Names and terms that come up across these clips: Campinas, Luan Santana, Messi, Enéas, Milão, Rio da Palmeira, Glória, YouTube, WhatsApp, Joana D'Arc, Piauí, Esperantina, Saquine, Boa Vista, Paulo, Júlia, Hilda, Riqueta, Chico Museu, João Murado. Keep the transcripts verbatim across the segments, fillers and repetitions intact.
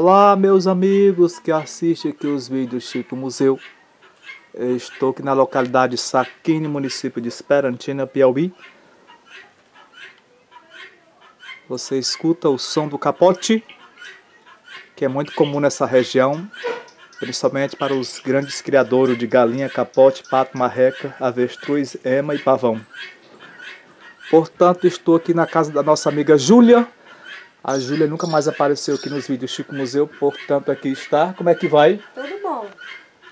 Olá, meus amigos que assistem aqui os vídeos Chico Museu. Eu estou aqui na localidade Saquine, município de Esperantina, Piauí. Você escuta o som do capote, que é muito comum nessa região, principalmente para os grandes criadores de galinha, capote, pato, marreca, avestruz, ema e pavão. Portanto, estou aqui na casa da nossa amiga Júlia. A Júlia nunca mais apareceu aqui nos vídeos Chico Museu, portanto aqui está. Como é que vai? Tudo bom.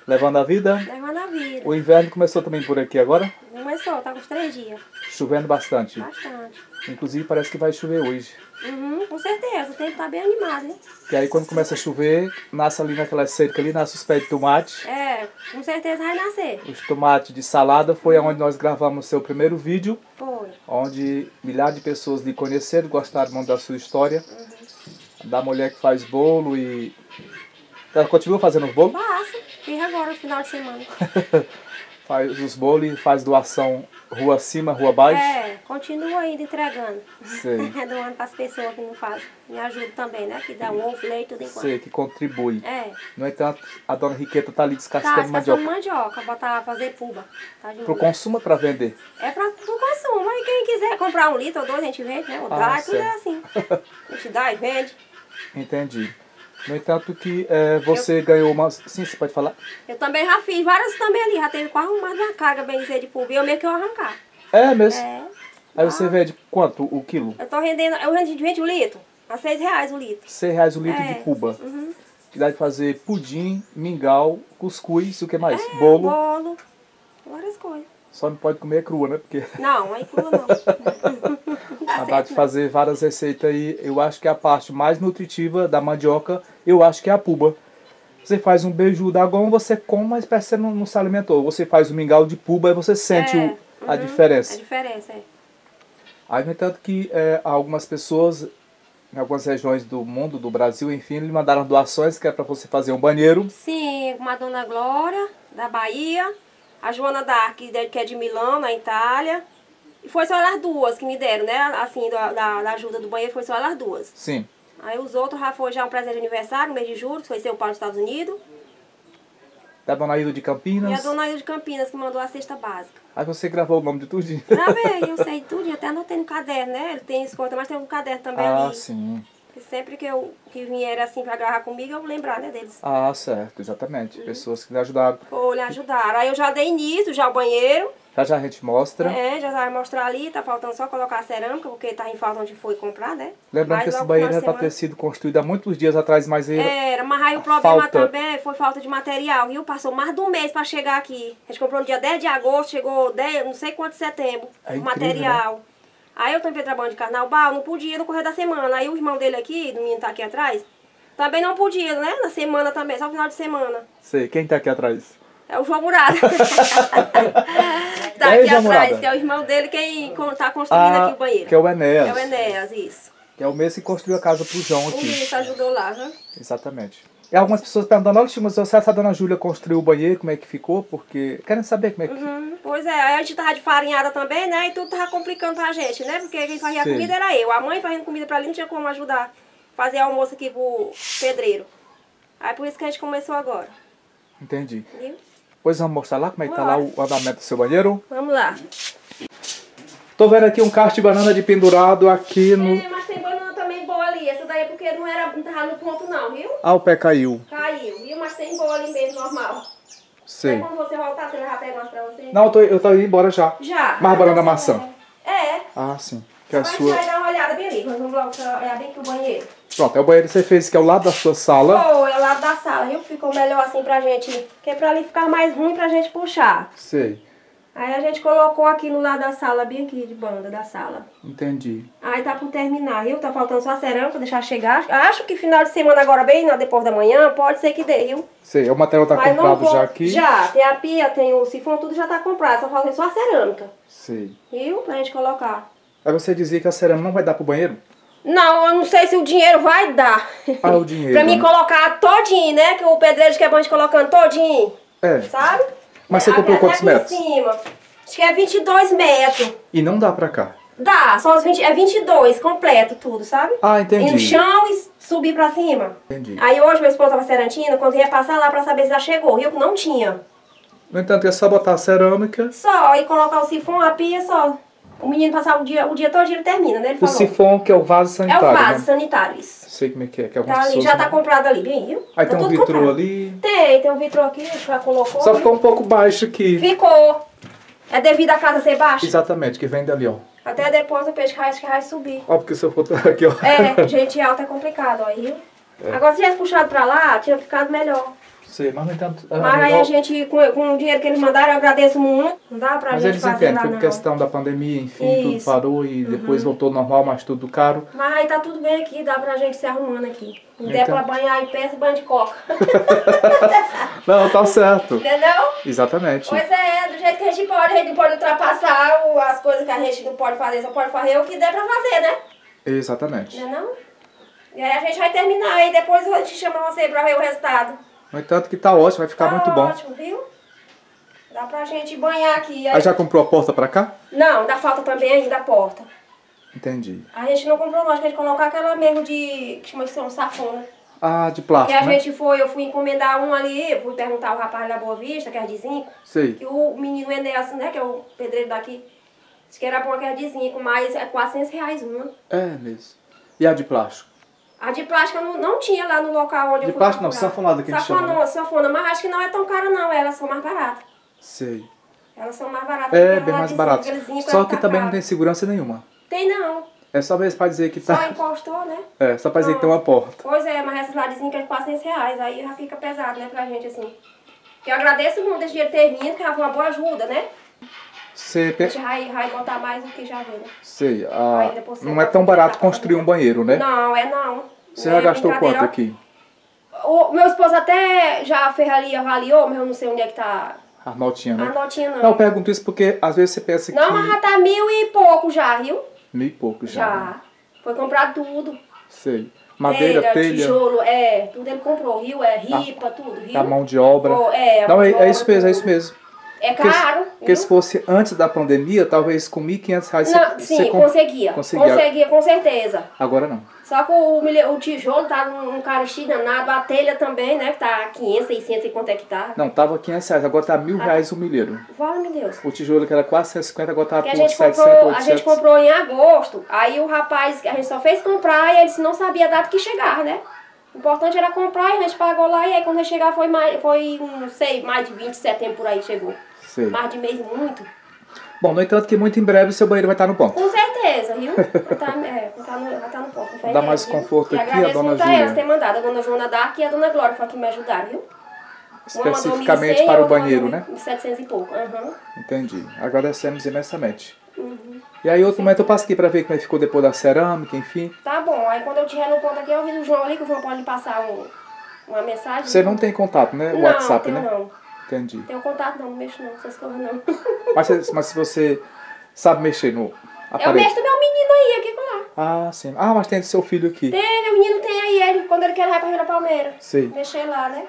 Levando a vida? Levando a vida. O inverno começou também por aqui agora? Começou, tá uns três dias. Chovendo bastante? Bastante. Inclusive parece que vai chover hoje. Uhum, com certeza, o tempo tá bem animado, hein? Que aí quando começa a chover, nasce ali naquela cerca ali, nasce os pés de tomate. É, com certeza vai nascer. Os tomates de salada foi onde nós gravamos o seu primeiro vídeo. Foi. Onde milhares de pessoas lhe conheceram, gostaram muito da sua história. Uhum. Da mulher que faz bolo e... Ela continua fazendo os bolos? Faço, fiz agora no final de semana. Faz os bolos e faz doação rua acima, rua abaixo? É, continuo ainda entregando. Sei. Doando para as pessoas que não fazem. Me ajudam também, né? Que dá um ovo, leite, tudo enquanto. Sei, que contribui. É. No entanto, a dona Riqueta tá ali descascando, tá, descascando mandioca. mandioca, botar, fazer puba. Tá pro mulher. Consumo ou para vender? É para o consumo. E quem quiser comprar um litro ou dois, a gente vende, né? O ah, dá, tudo é assim. A gente dá e vende. Entendi. No entanto que é, você eu, ganhou uma... Sim, você pode falar? Eu também já fiz várias também ali, já teve quase mais uma carga, bem dizer, de pulga, eu meio que eu arrancar. É mesmo? É. Aí ah. você vende quanto o quilo? Eu tô rendendo, eu rendo de vinte o litro, a seis reais o litro. seis reais o litro é. de cuba. Uhum. Que dá de fazer pudim, mingau, cuscuz, o que mais? É, bolo. bolo, várias coisas. Só não pode comer crua, né? Porque... Não, aí crua não. Dá de fazer várias receitas aí, eu acho que a parte mais nutritiva da mandioca, eu acho que é a puba. Você faz um beiju da goma, você come, mas parece que você não, não se alimentou. Você faz um mingau de puba e você sente é, o, a uhum, diferença. A diferença, é. Aí, no entanto, que é, algumas pessoas, em algumas regiões do mundo, do Brasil, enfim, lhe mandaram doações, que é para você fazer um banheiro. Sim, uma dona Glória, da Bahia, a Joana D'Arc, que é de Milão, na Itália. E foi só elas duas que me deram, né? Assim, da, da, da ajuda do banheiro, foi só elas duas. Sim. Aí os outros já foi já um presente de aniversário, mês de julho, que foi seu Paulo dos Estados Unidos. Da dona Hilda de Campinas. E a dona Hilda de Campinas, que mandou a cesta básica. Aí você gravou o nome de tudinho? Gravei, eu sei tudinho, até anotei no caderno, né? Ele tem escolta, mas tem um caderno também ah, ali. Ah, sim. E sempre que, eu, que vieram assim pra gravar comigo, eu vou lembrar, né, deles. Ah, certo, exatamente. Uhum. Pessoas que lhe ajudaram. Pô, lhe ajudaram. Aí eu já dei início, já o banheiro. Já já a gente mostra. É, já vai mostrar ali, tá faltando só colocar a cerâmica, porque tá em falta onde foi comprar, né? Lembrando mas que esse banheiro já tá ter sido construído há muitos dias atrás, mas aí... Era, mas aí o problema falta... também foi falta de material, viu? Passou mais de um mês pra chegar aqui. A gente comprou no dia dez de agosto, chegou dez, não sei quanto de setembro, é o incrível, material. Né? Aí eu também trabalhando de carnaval, não podia no correr da semana. Aí o irmão dele aqui, do menino tá aqui atrás, também não podia, né? Na semana também, só no final de semana. Sei, quem tá aqui atrás? É o João Murado. Tá aqui atrás, que é o irmão dele quem está construindo ah, aqui o banheiro. Que é o Enéas. É o Enéas, isso. Que é o Messi que construiu a casa pro João aqui. Isso, ajudou lá, né? Exatamente. E algumas pessoas perguntando, olha, mas você sabe a dona Júlia construiu o banheiro, como é que ficou? Porque querem saber como é que uhum. Pois é, aí a gente tava de farinhada também, né? E tudo tava complicando pra gente, né? Porque quem fazia Sim. comida era eu. A mãe fazendo comida pra ali não tinha como ajudar. Fazer almoço aqui pro pedreiro. Aí por isso que a gente começou agora. Entendi. Viu? Pois vamos mostrar lá como é que tá lá o andamento do seu banheiro. Vamos lá. Tô vendo aqui um cacho de banana de pendurado aqui no... É, mas tem banana também boa ali. Essa daí é porque não era não tava no ponto não, viu? Ah, o pé caiu. Caiu, viu? Mas tem boa ali mesmo, normal. Sei. Aí quando você voltar, você já pega pra você? Não, eu tô, eu tô indo embora já. Já? Mais banana maçã. É. Ah, sim. Que é a sua... Vai dar uma olhada bem ali. Vamos lá, olhar bem aqui o banheiro. Pronto, é o banheiro que você fez, que é o lado da sua sala. Pô, é o lado da sala, viu? Ficou melhor assim pra gente, porque pra ali ficar mais ruim pra gente puxar. Sei. Aí a gente colocou aqui no lado da sala, bem aqui de banda da sala. Entendi. Aí tá pra terminar, viu? Tá faltando só a cerâmica, deixar chegar. Acho que final de semana agora, bem na depois da manhã, pode ser que dê, viu? Sei, o material tá Mas comprado vou... já aqui? Já, tem a pia, tem o sifão, tudo já tá comprado, só falta só a cerâmica. Sei. Viu? Pra gente colocar. Aí você dizia que a cerâmica não vai dar pro banheiro? Não, eu não sei se o dinheiro vai dar. Ah, o dinheiro. Pra mim né? colocar todinho, né? Que o pedreiro quer banho colocando todinho. É. Sabe? Mas você comprou quantos metros? Em cima. Acho que é vinte e dois metros. E não dá pra cá? Dá, são as vinte, é vinte e dois, completo tudo, sabe? Ah, entendi. E no chão e subir pra cima. Entendi. Aí hoje meu esposo tava Esperantina, quando ia passar lá pra saber se já chegou, viu? Não tinha. No entanto, é só botar a cerâmica. Só, e colocar o sifão, a pia, só. O menino passava o dia, o dia todo, ele termina, né? Ele falou. O sifão, que é o vaso sanitário. É o vaso, né? Sanitário, isso. Sei como é que é. Que tá ali, já tá comprado ali, bem, viu? Aí tá tem um vitrô comprado. Ali. Tem, tem um vitrô aqui, já colocou. Só ficou um pouco baixo aqui. Ficou. É devido a casa ser baixa? Exatamente, que vem dali, ó. Até depois o peixe cai, que vai subir. Ó, porque se eu for aqui, ó. É, gente alta é complicado, ó, viu? É. Agora se tivesse puxado pra lá, tinha ficado melhor. Sim, mas não é tanto... Mas aí a gente, com, com o dinheiro que eles mandaram, eu agradeço muito. Não dá pra mas gente fazer nada, mas eles entendem, por questão da pandemia, enfim, isso. Tudo parou e uhum. Depois voltou normal, mas tudo caro. Mas aí tá tudo bem aqui, dá pra gente se arrumando aqui. Não então... der pra banhar em peça, banho de coca. Não, tá certo. Entendeu? Exatamente. Pois é, do jeito que a gente pode, a gente não pode ultrapassar as coisas que a gente não pode fazer, só pode fazer o que der pra fazer, né? Exatamente. Não é não? E aí a gente vai terminar, aí depois a gente chama você pra ver o resultado. No entanto que tá ótimo, vai ficar tá muito bom. Tá ótimo, viu? Dá pra gente banhar aqui. Aí... aí já comprou a porta pra cá? Não, dá falta também ainda a porta. Entendi. A gente não comprou não, acho que a gente colocou aquela mesmo de... que chama de um safona. Ah, de plástico, que a né? gente foi, eu fui encomendar um ali, fui perguntar ao rapaz da Boa Vista, que era de zinco. Sei. Que o menino Enéas, né, que é o pedreiro daqui, disse que era bom, que era de zinco, mas é quatrocentos reais uma. É mesmo. E a de plástico? A de plástica não, não tinha lá no local onde de eu fui. De plástico não, safonada que a gente chama, né? Safona, mas acho que não é tão cara não, elas são mais baratas. Sei. Elas são mais baratas. É, bem mais baratas. Só que tá também caro. Não tem segurança nenhuma. Tem não. É só mesmo pra dizer que tá... Só encostou, né? É, só pra dizer não. Que tem uma porta. Pois é, mas essas ladezinhas que é de quatrocentos reais, aí já fica pesado, né, pra gente assim. Eu agradeço muito esse dinheiro ter vindo, que já foi uma boa ajuda, né? Você per... A gente vai, vai botar mais do que já veio. Sei, ah, não é tão barato construir um banheiro, né? Não, é não. Você já gastou quanto aqui? O meu esposo até já ferraria, avaliou, mas eu não sei onde é que tá... A notinha, né? A notinha não. Não, eu pergunto isso porque às vezes você pensa que... Não, mas já tá mil e pouco já, viu? Mil e pouco já. Já. Né? Foi comprar tudo. Sei. Madeira, telha, telha, tijolo, é, tudo ele comprou, viu? É ripa, a, tudo, viu? A mão de obra. Oh, é, não, é, obra, é isso mesmo, é isso mesmo. É caro. Porque se fosse antes da pandemia, talvez com mil e quinhentos reais não, você... Sim, você conseguia, conseguia. Conseguia, com certeza. Agora não. Só que o, o tijolo tá num carixi danado, a telha também, né? Que tá quinhentos, seiscentos e quanto é que tá? Não, tava quinhentos reais, agora tá mil ah, reais o milheiro. Vale, meu Deus. O tijolo que era quase cento e cinquenta, agora tá por setecentos, oitocentos. A gente comprou em agosto, aí o rapaz, a gente só fez comprar e ele disse, não sabia a data que chegar, né? O importante era comprar e a gente pagou lá e aí quando a gente chegar foi, mais, foi não sei, mais de vinte de setembro por aí chegou. Sei. Mais de mês muito. Bom, no entanto que muito em breve o seu banheiro vai estar no ponto. Com certeza, viu? Vai tá, é, estar no, tá no ponto. Dá mais viu? Conforto e aqui a dona Júlia. Agradeço muito a elas ter mandado, a dona Joana D'Arc e a dona Glória que me ajudaram, viu? Especificamente para o banheiro, né? setecentos e pouco. Uhum. Entendi. Agradecemos imensamente. Uhum. E aí outro sim. Momento eu passo aqui pra ver como é que ficou depois da cerâmica, enfim. Tá bom, aí quando eu tiver no ponto aqui eu aviso o João ali que o João pode passar um, uma mensagem. Você não tem contato, né? O não, WhatsApp, né? Não, entendi. Tenho contato não, não mexo não, essas coisas não. Mas, mas se você sabe mexer no aparelho? Eu mexo do meu menino aí, aqui com lá. Ah, sim. Ah, mas tem do seu filho aqui. Tem, meu menino tem aí, ele, quando ele quer vai pra Rio da Palmeira. Sim. Mexer lá, né?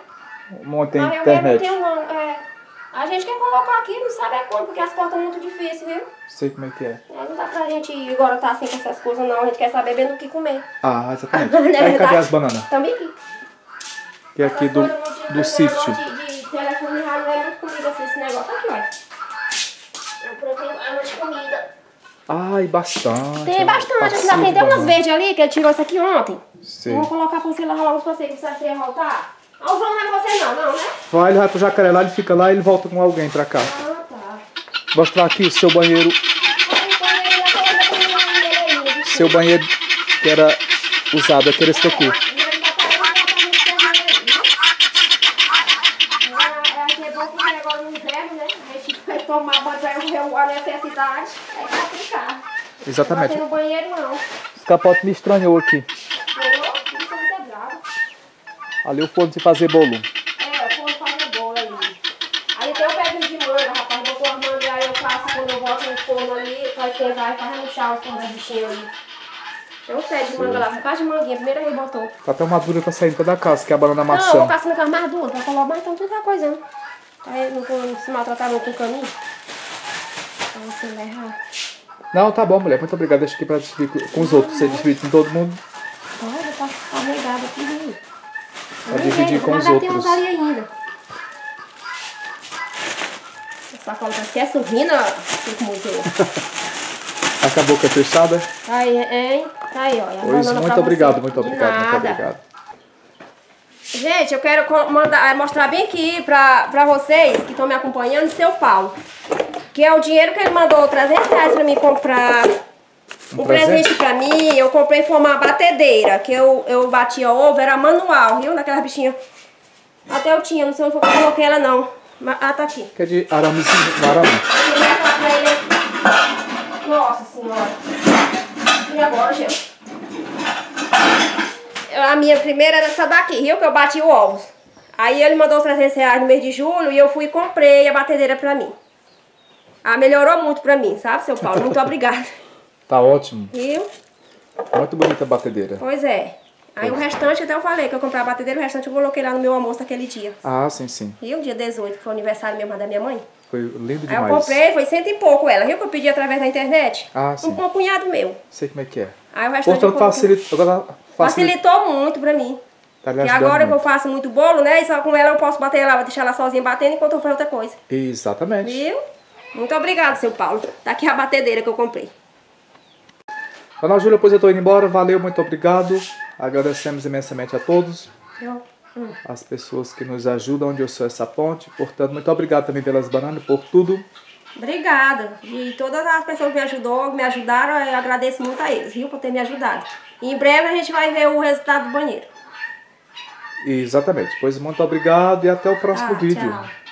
Montei ah, internet. Eu mesmo não tenho não, é... A gente quer colocar aqui, não sabe a quando, porque as portas são muito difíceis, viu? Sei como é que é. Não dá pra gente agora tá assim com essas coisas, não. A gente quer saber bem do que comer. Ah, exatamente. Aí, cadê as bananas? Também aqui. E aqui as do, do, do sítio. De, de telefone já não era comida, assim, esse negócio aqui, ó. Eu procuro umas comidas. Ai, bastante. Tem bastante. Bastante ainda tem até umas verdes ali, que ele tirou isso aqui ontem. Sim. Vou colocar pra você lá rolar uns passeios, pra você voltar. Ah, o João não vai você não, não, né? Vai, ele vai pro jacaré lá, ele fica lá e ele volta com alguém pra cá. Ah, tá. Mostrar aqui o seu banheiro. Seu banheiro que era usado, aquele esse daqui. Aqui é bom porque agora no inverno, né? A gente vai tomar banho, vai morrer a necessidade. É complicado. Exatamente. Não tem no banheiro, não. Esse capote me estranhou aqui. Ali o forno de fazer bolo. É, o forno de fazer bolo ali. Aí tem o pezinho de manga, rapaz. Vou pôr a manga, aí eu faço quando eu boto no forno ali, vai pegar e faz reluxar o forno de bichinho ali. Tem um pé de manga lá, um quase de manguinha, primeiro ele botou. Tá até uma dura pra sair da casa, que é a banana maçã. Não, eu faço naquela mais dura, pra colocar mais, então tudo tá coisando. Aí eu não vou se maltratar não com o caminho. Pra você não errar. Não, tá bom, mulher. Muito obrigada. Deixa aqui pra distribuir com os outros. Você distribui com todo mundo? Olha, tá carregado aqui, né? Pra dividir com os outros. Mas já tem uns ali ainda. O sacola tá até sorrindo, ó. Chico Museu. A caboca é fechada? Aí, hein? Aí, ó. Pois, muito obrigado, muito obrigado, muito obrigado. Gente, eu quero mandar, mostrar bem aqui pra, pra vocês que estão me acompanhando, seu Paulo. Que é o dinheiro que ele mandou, trezentos reais pra mim comprar um, um presente? presente pra mim. Eu comprei foi uma batedeira, que eu, eu batia ovo, era manual, viu? Daquelas bichinhas. Até eu tinha, não sei onde eu coloquei ela não. Ah, tá aqui. Que é de aramezinho, arame. Nossa senhora. E agora, gente? A minha primeira era essa daqui, viu? Que eu bati o ovo. Aí ele mandou trezentos reais no mês de julho e eu fui e comprei a batedeira pra mim. Ah, melhorou muito pra mim, sabe, seu Paulo? Muito obrigada. Tá ótimo. Viu? Muito bonita a batedeira. Pois é. Aí é. O restante, até eu falei que eu comprei a batedeira, o restante eu coloquei lá no meu almoço aquele dia. Ah, sim, sim. Viu? Dia dezoito, que foi o aniversário mesmo da minha mãe. Foi lindo demais. Aí eu comprei, foi cento e pouco ela, viu? Que eu pedi através da internet. Ah, sim. Um concunhado meu. Sei como é que é. Aí o restante eu coloquei... facilitou, facilitou muito pra mim. E agora que eu faço muito bolo, né? E só com ela eu posso bater ela, deixar ela sozinha batendo enquanto eu faço outra coisa. Exatamente. Viu? Muito obrigado, seu Paulo. Tá aqui a batedeira que eu comprei. Dona Júlia, pois eu tô indo embora. Valeu, muito obrigado. Agradecemos imensamente a todos. Eu? Hum. As pessoas que nos ajudam, onde eu sou essa ponte. Portanto, muito obrigado também pelas bananas, por tudo. Obrigada. E todas as pessoas que me ajudou, me ajudaram, eu agradeço muito a eles, viu? Por ter me ajudado. E em breve a gente vai ver o resultado do banheiro. Exatamente. Pois muito obrigado e até o próximo ah, vídeo. Tchau.